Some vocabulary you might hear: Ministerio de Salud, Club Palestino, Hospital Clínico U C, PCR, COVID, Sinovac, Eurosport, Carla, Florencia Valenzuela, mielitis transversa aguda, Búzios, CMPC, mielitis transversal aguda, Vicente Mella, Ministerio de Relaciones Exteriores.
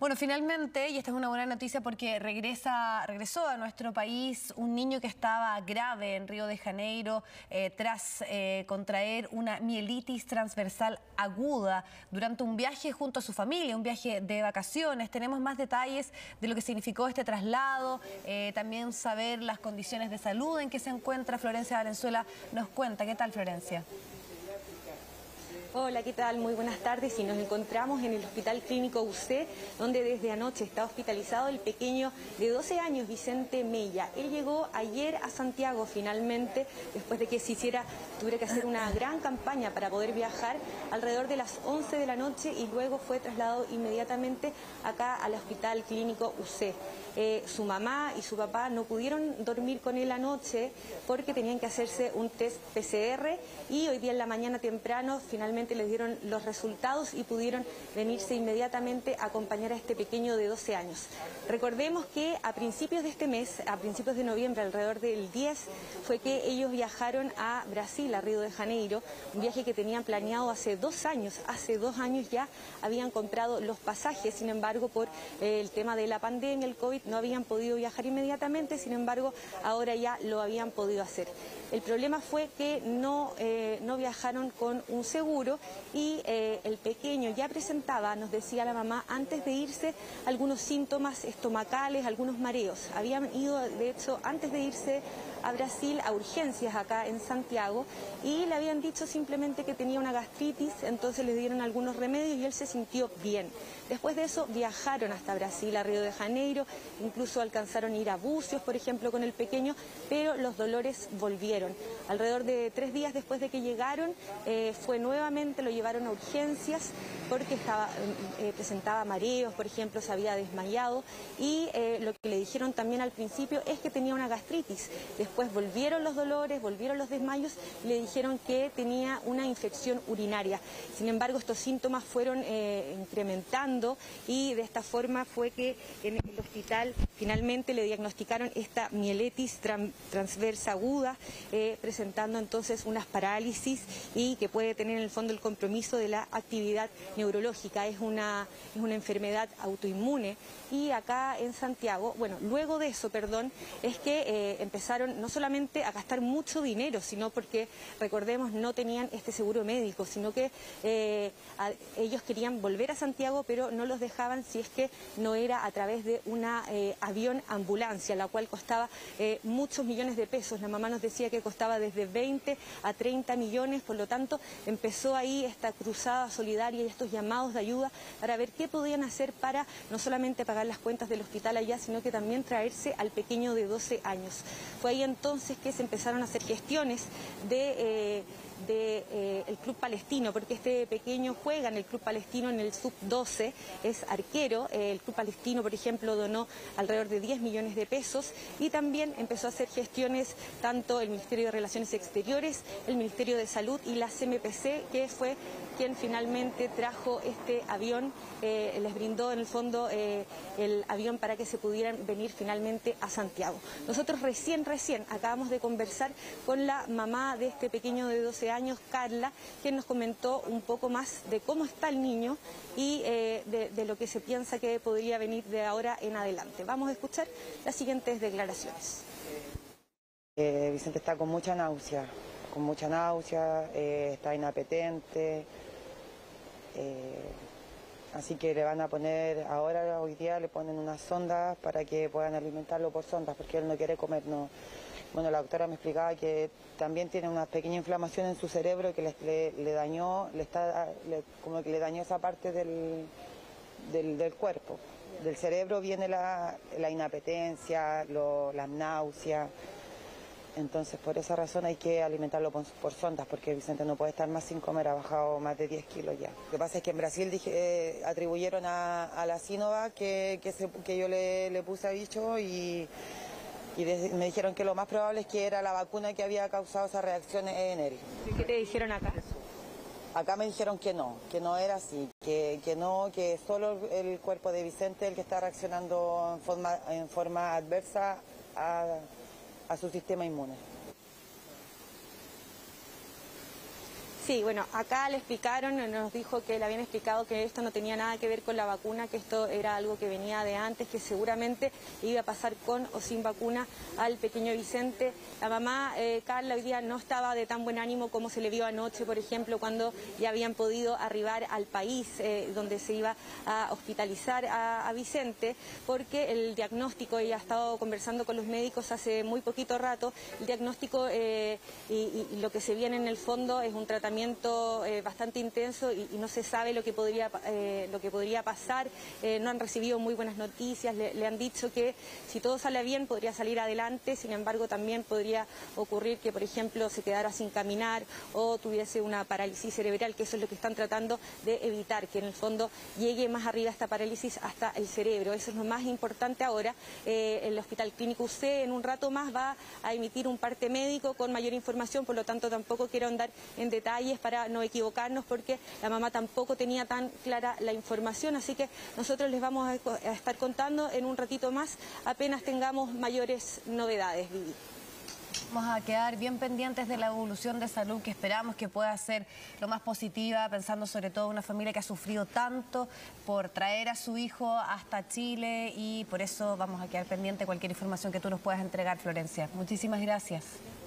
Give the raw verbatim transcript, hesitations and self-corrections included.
Bueno, finalmente, y esta es una buena noticia porque regresa, regresó a nuestro país un niño que estaba grave en Río de Janeiro eh, tras eh, contraer una mielitis transversal aguda durante un viaje junto a su familia, un viaje de vacaciones. Tenemos más detalles de lo que significó este traslado, eh, también saber las condiciones de salud en que se encuentra. Florencia Valenzuela nos cuenta. ¿Qué tal, Florencia? Hola, ¿qué tal? Muy buenas tardes. Y nos encontramos en el Hospital Clínico U C, donde desde anoche está hospitalizado el pequeño de doce años, Vicente Mella. Él llegó ayer a Santiago, finalmente, después de que se hiciera, tuviera que hacer una gran campaña para poder viajar alrededor de las once de la noche y luego fue trasladado inmediatamente acá al Hospital Clínico U C. Eh, su mamá y su papá no pudieron dormir con él anoche porque tenían que hacerse un test P C R y hoy día en la mañana temprano finalmente les dieron los resultados y pudieron venirse inmediatamente a acompañar a este pequeño de doce años. Recordemos que a principios de este mes, a principios de noviembre, alrededor del diez, fue que ellos viajaron a Brasil, a Río de Janeiro, un viaje que tenían planeado hace dos años, hace dos años ya habían comprado los pasajes, sin embargo, por eh, el tema de la pandemia, el COVID, no habían podido viajar inmediatamente, sin embargo, ahora ya lo habían podido hacer. El problema fue que no, eh, no viajaron con un seguro, y eh, el pequeño ya presentaba, nos decía la mamá, antes de irse, algunos síntomas estomacales, algunos mareos. Habían ido, de hecho, antes de irse a Brasil, a urgencias acá en Santiago, y le habían dicho simplemente que tenía una gastritis, entonces le dieron algunos remedios y él se sintió bien. Después de eso viajaron hasta Brasil, a Río de Janeiro, incluso alcanzaron a ir a Búzios, por ejemplo, con el pequeño, pero los dolores volvieron. Alrededor de tres días después de que llegaron, eh, fue nuevamente, lo llevaron a urgencias, porque estaba, eh, presentaba mareos, por ejemplo, se había desmayado, y eh, lo que le dijeron también al principio es que tenía una gastritis. Después volvieron los dolores, volvieron los desmayos, le dijeron que tenía una infección urinaria. Sin embargo, estos síntomas fueron eh, incrementando y de esta forma fue que en el hospital finalmente le diagnosticaron esta mielitis tran- transversa aguda, eh, presentando entonces unas parálisis y que puede tener en el fondo el compromiso de la actividad neurológica. Es una, es una enfermedad autoinmune y acá en Santiago, bueno, luego de eso, perdón, es que eh, empezaron no solamente a gastar mucho dinero, sino porque, recordemos, no tenían este seguro médico, sino que eh, a, ellos querían volver a Santiago, pero no los dejaban si es que no era a través de una eh, avión ambulancia, la cual costaba eh, muchos millones de pesos. La mamá nos decía que costaba desde veinte a treinta millones, por lo tanto, empezó ahí esta cruzada solidaria y estos llamados de ayuda para ver qué podían hacer para no solamente pagar las cuentas del hospital allá, sino que también traerse al pequeño de doce años. Fue ahí entonces que se empezaron a hacer gestiones de... Eh... del de, eh, Club Palestino, porque este pequeño juega en el Club Palestino en el sub doce, es arquero. Eh, el Club Palestino, por ejemplo, donó alrededor de diez millones de pesos y también empezó a hacer gestiones tanto el Ministerio de Relaciones Exteriores, el Ministerio de Salud y la C M P C, que fue quien finalmente trajo este avión, eh, les brindó en el fondo eh, el avión para que se pudieran venir finalmente a Santiago. Nosotros recién, recién acabamos de conversar con la mamá de este pequeño de doce años, Carla, quien nos comentó un poco más de cómo está el niño y eh, de, de lo que se piensa que podría venir de ahora en adelante. Vamos a escuchar las siguientes declaraciones. Eh, Vicente está con mucha náusea, con mucha náusea, eh, está inapetente, eh, así que le van a poner, ahora hoy día le ponen unas sondas para que puedan alimentarlo por sondas, porque él no quiere comer, no. Bueno, la doctora me explicaba que también tiene una pequeña inflamación en su cerebro que le, le, le dañó, le está, le, como que le dañó esa parte del, del, del cuerpo. Del cerebro viene la, la inapetencia, lo, las náuseas. Entonces, por esa razón hay que alimentarlo por, por sondas, porque Vicente no puede estar más sin comer, ha bajado más de diez kilos ya. Lo que pasa es que en Brasil dije, eh, atribuyeron a, a la Sinovac que, que, se, que yo le, le puse a bicho y... Y de, me dijeron que lo más probable es que era la vacuna que había causado esa reacción en él. ¿Qué te dijeron acá? Acá me dijeron que no, que no era así, que, que no, que solo el cuerpo de Vicente es el que está reaccionando en forma, en forma adversa a, a su sistema inmune. Sí, bueno, acá le explicaron, nos dijo que le habían explicado que esto no tenía nada que ver con la vacuna, que esto era algo que venía de antes, que seguramente iba a pasar con o sin vacuna al pequeño Vicente. La mamá, eh, Carla, hoy día no estaba de tan buen ánimo como se le vio anoche, por ejemplo, cuando ya habían podido arribar al país, eh, donde se iba a hospitalizar a, a Vicente, porque el diagnóstico, ella ha estado conversando con los médicos hace muy poquito rato, el diagnóstico eh, y, y lo que se viene en el fondo es un tratamiento Eh, bastante intenso y, y no se sabe lo que podría, eh, lo que podría pasar. Eh, no han recibido muy buenas noticias, le, le han dicho que si todo sale bien podría salir adelante, sin embargo también podría ocurrir que, por ejemplo, se quedara sin caminar o tuviese una parálisis cerebral, que eso es lo que están tratando de evitar, que en el fondo llegue más arriba esta parálisis hasta el cerebro. Eso es lo más importante ahora. Eh, el Hospital Clínico U C en un rato más va a emitir un parte médico con mayor información, por lo tanto tampoco quiero andar en detalle para no equivocarnos, porque la mamá tampoco tenía tan clara la información, así que nosotros les vamos a estar contando en un ratito más, apenas tengamos mayores novedades, Vivi. Vamos a quedar bien pendientes de la evolución de salud, que esperamos que pueda ser lo más positiva, pensando sobre todo en una familia que ha sufrido tanto por traer a su hijo hasta Chile, y por eso vamos a quedar pendiente de cualquier información que tú nos puedas entregar, Florencia. Muchísimas gracias.